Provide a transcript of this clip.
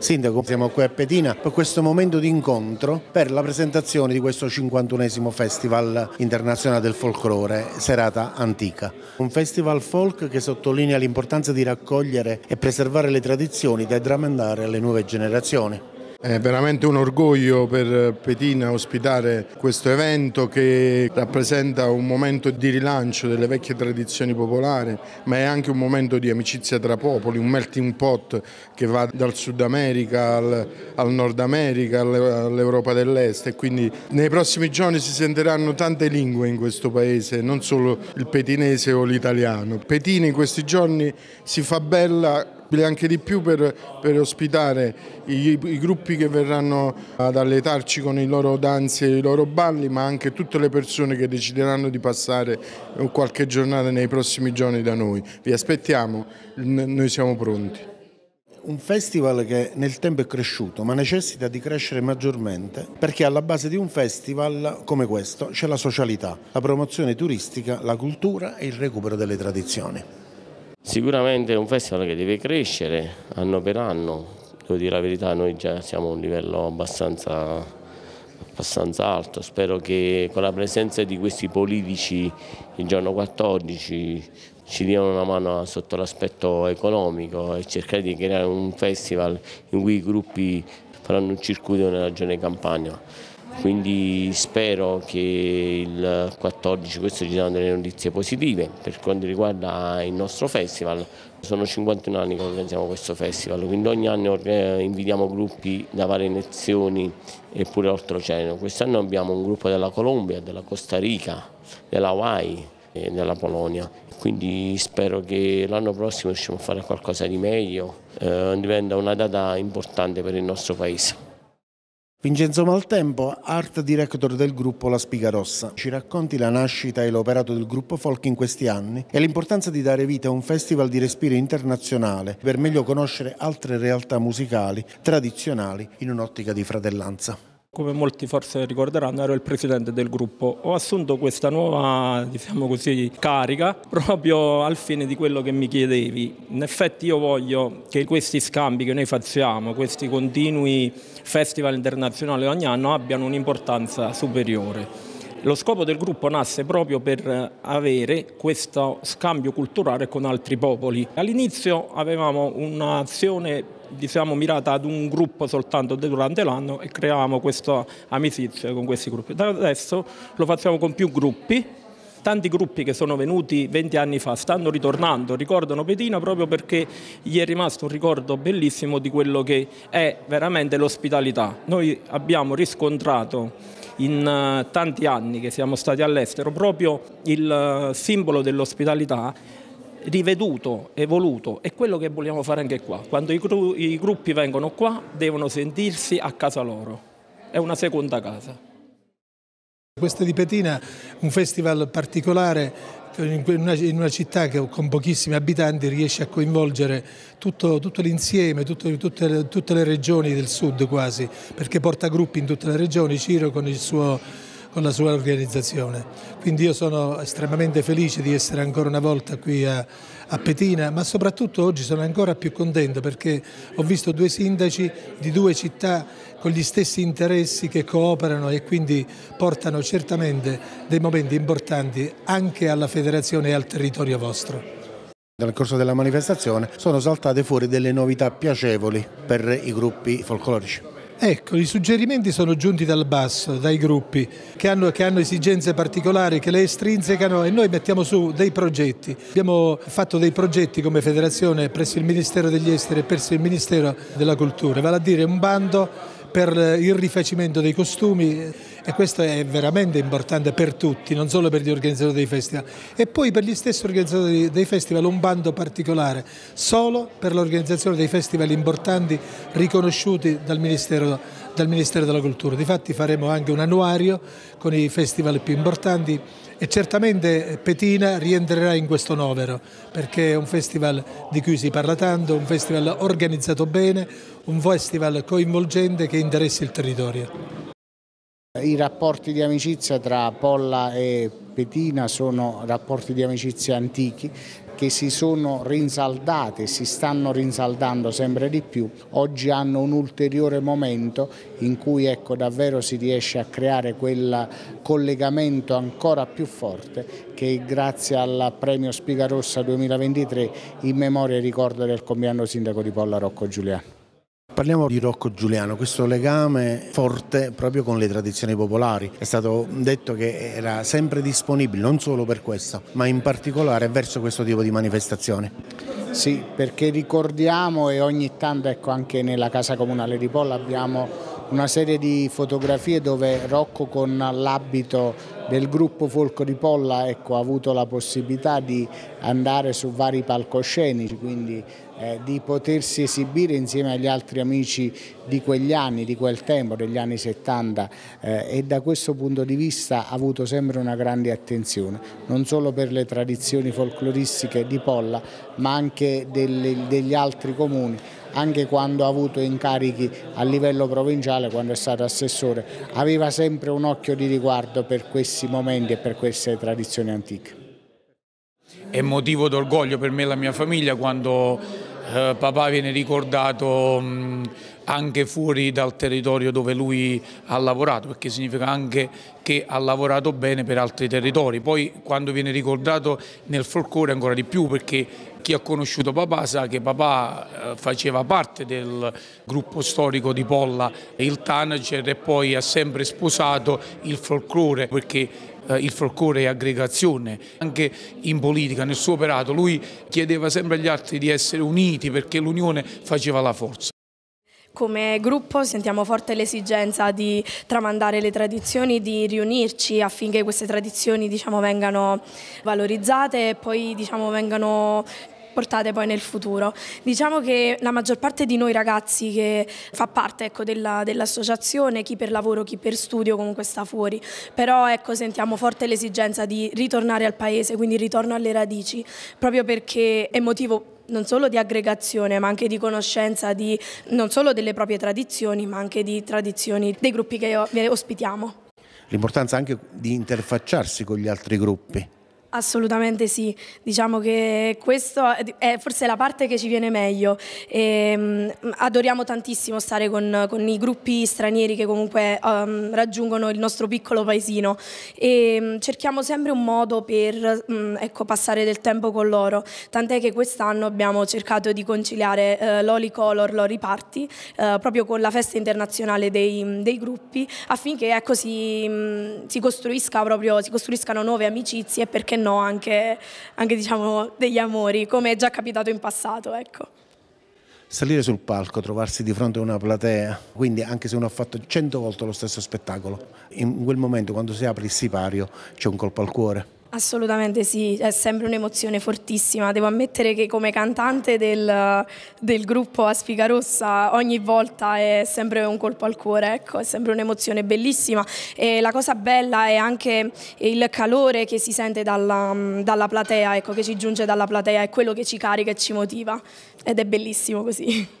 Sindaco, siamo qui a Petina per questo momento di incontro per la presentazione di questo 51esimo Festival Internazionale del Folklore, Serata Antica. Un festival folk che sottolinea l'importanza di raccogliere e preservare le tradizioni da tramandare alle nuove generazioni. È veramente un orgoglio per Petina ospitare questo evento che rappresenta un momento di rilancio delle vecchie tradizioni popolari, ma è anche un momento di amicizia tra popoli, un melting pot che va dal Sud America al Nord America, all'Europa dell'Est, e quindi nei prossimi giorni si sentiranno tante lingue in questo paese, non solo il petinese o l'italiano. Petina in questi giorni si fa bella anche di più per ospitare i gruppi che verranno ad alletarci con i loro danze e i loro balli, ma anche tutte le persone che decideranno di passare qualche giornata nei prossimi giorni da noi. Vi aspettiamo, noi siamo pronti. Un festival che nel tempo è cresciuto, ma necessita di crescere maggiormente, perché alla base di un festival come questo c'è la socialità, la promozione turistica, la cultura e il recupero delle tradizioni. Sicuramente è un festival che deve crescere anno per anno, devo dire la verità, noi già siamo a un livello abbastanza alto, spero che con la presenza di questi politici il giorno 14 ci diano una mano sotto l'aspetto economico e cercare di creare un festival in cui i gruppi faranno un circuito nella regione Campania. Quindi spero che il 14 questo ci danno delle notizie positive per quanto riguarda il nostro festival. Sono 51 anni che organizziamo questo festival, quindi ogni anno invitiamo gruppi da varie nazioni e pure oltreoceano. Quest'anno abbiamo un gruppo della Colombia, della Costa Rica, della Hawaii e della Polonia. Quindi spero che l'anno prossimo riusciamo a fare qualcosa di meglio, diventa una data importante per il nostro paese. Vincenzo Maltempo, art director del gruppo La Spiga Rossa, ci racconti la nascita e l'operato del gruppo folk in questi anni e l'importanza di dare vita a un festival di respiro internazionale per meglio conoscere altre realtà musicali tradizionali in un'ottica di fratellanza. Come molti forse ricorderanno, ero il presidente del gruppo. Ho assunto questa nuova, diciamo così, carica proprio al fine di quello che mi chiedevi. In effetti io voglio che questi scambi che noi facciamo, questi continui festival internazionali ogni anno, abbiano un'importanza superiore. Lo scopo del gruppo nasce proprio per avere questo scambio culturale con altri popoli. All'inizio avevamo un'azione, diciamo, mirata ad un gruppo soltanto durante l'anno e creavamo questa amicizia con questi gruppi. Da adesso lo facciamo con più gruppi. Tanti gruppi che sono venuti 20 anni fa stanno ritornando, ricordano Petina proprio perché gli è rimasto un ricordo bellissimo di quello che è veramente l'ospitalità. Noi abbiamo riscontrato in tanti anni che siamo stati all'estero proprio il simbolo dell'ospitalità riveduto, evoluto, è quello che vogliamo fare anche qua. Quando i gruppi vengono qua devono sentirsi a casa loro, è una seconda casa. Questo di Petina, un festival particolare, in una città che con pochissimi abitanti riesce a coinvolgere tutto l'insieme, tutte le regioni del sud quasi, perché porta gruppi in tutte le regioni, Ciro con la sua organizzazione. Quindi io sono estremamente felice di essere ancora una volta qui a Petina, ma soprattutto oggi sono ancora più contento perché ho visto due sindaci di due città con gli stessi interessi che cooperano e quindi portano certamente dei momenti importanti anche alla federazione e al territorio vostro. Nel corso della manifestazione sono saltate fuori delle novità piacevoli per i gruppi folclorici. Ecco, i suggerimenti sono giunti dal basso, dai gruppi che hanno esigenze particolari, che le estrinsecano, e noi mettiamo su dei progetti. Abbiamo fatto dei progetti come federazione presso il Ministero degli Esteri e presso il Ministero della Cultura, vale a dire un bando per il rifacimento dei costumi, e questo è veramente importante per tutti, non solo per gli organizzatori dei festival. E poi per gli stessi organizzatori dei festival un bando particolare solo per l'organizzazione dei festival importanti riconosciuti dal Ministero della Cultura. Difatti faremo anche un annuario con i festival più importanti e certamente Petina rientrerà in questo novero perché è un festival di cui si parla tanto, un festival organizzato bene, un festival coinvolgente che interessi il territorio. I rapporti di amicizia tra Polla e Petina sono rapporti di amicizia antichi che si sono rinsaldate, si stanno rinsaldando sempre di più, oggi hanno un ulteriore momento in cui ecco, davvero si riesce a creare quel collegamento ancora più forte che grazie al premio Spiga Rossa 2023 in memoria e ricordo del compianto sindaco di Polla Rocco Giuliano. Parliamo di Rocco Giuliano, questo legame forte proprio con le tradizioni popolari. È stato detto che era sempre disponibile, non solo per questo, ma in particolare verso questo tipo di manifestazioni. Sì, perché ricordiamo e ogni tanto ecco, anche nella Casa Comunale di Polla abbiamo una serie di fotografie dove Rocco con l'abito del gruppo Folco di Polla ecco, ha avuto la possibilità di andare su vari palcoscenici, quindi di potersi esibire insieme agli altri amici di quegli anni, di quel tempo, degli anni 70 e da questo punto di vista ha avuto sempre una grande attenzione, non solo per le tradizioni folcloristiche di Polla ma anche degli altri comuni, anche quando ha avuto incarichi a livello provinciale, quando è stato assessore, aveva sempre un occhio di riguardo per questi momenti e per queste tradizioni antiche. È motivo d'orgoglio per me e la mia famiglia quando papà viene ricordato anche fuori dal territorio dove lui ha lavorato, perché significa anche che ha lavorato bene per altri territori. Poi quando viene ricordato nel folklore ancora di più, perché chi ha conosciuto papà sa che papà faceva parte del gruppo storico di Polla, il Tanager, e poi ha sempre sposato il folklore, perché il folklore è aggregazione. Anche in politica, nel suo operato, lui chiedeva sempre agli altri di essere uniti perché l'unione faceva la forza. Come gruppo sentiamo forte l'esigenza di tramandare le tradizioni, di riunirci affinché queste tradizioni vengano valorizzate e poi vengano portate poi nel futuro. Diciamo che la maggior parte di noi ragazzi che fa parte ecco, dell'associazione, chi per lavoro, chi per studio comunque sta fuori, però ecco, sentiamo forte l'esigenza di ritornare al paese, quindi ritorno alle radici, proprio perché è motivo non solo di aggregazione ma anche di conoscenza di, non solo delle proprie tradizioni ma anche di tradizioni dei gruppi che ospitiamo. L'importanza anche di interfacciarsi con gli altri gruppi. Assolutamente sì, diciamo che questa è forse la parte che ci viene meglio, adoriamo tantissimo stare con i gruppi stranieri che comunque raggiungono il nostro piccolo paesino e cerchiamo sempre un modo per ecco, passare del tempo con loro, tant'è che quest'anno abbiamo cercato di conciliare l'Oli Color, l'Oli Party, proprio con la festa internazionale dei gruppi, affinché ecco, si costruiscano nuove amicizie e perché no, anche degli amori, come è già capitato in passato. Ecco. Salire sul palco, trovarsi di fronte a una platea, quindi anche se uno ha fatto 100 volte lo stesso spettacolo, in quel momento quando si apre il sipario c'è un colpo al cuore. Assolutamente sì, è sempre un'emozione fortissima, devo ammettere che come cantante del gruppo La Spiga Rossa ogni volta è sempre un colpo al cuore, ecco, è sempre un'emozione bellissima e la cosa bella è anche il calore che si sente dalla platea, ecco, che ci giunge dalla platea, è quello che ci carica e ci motiva ed è bellissimo così.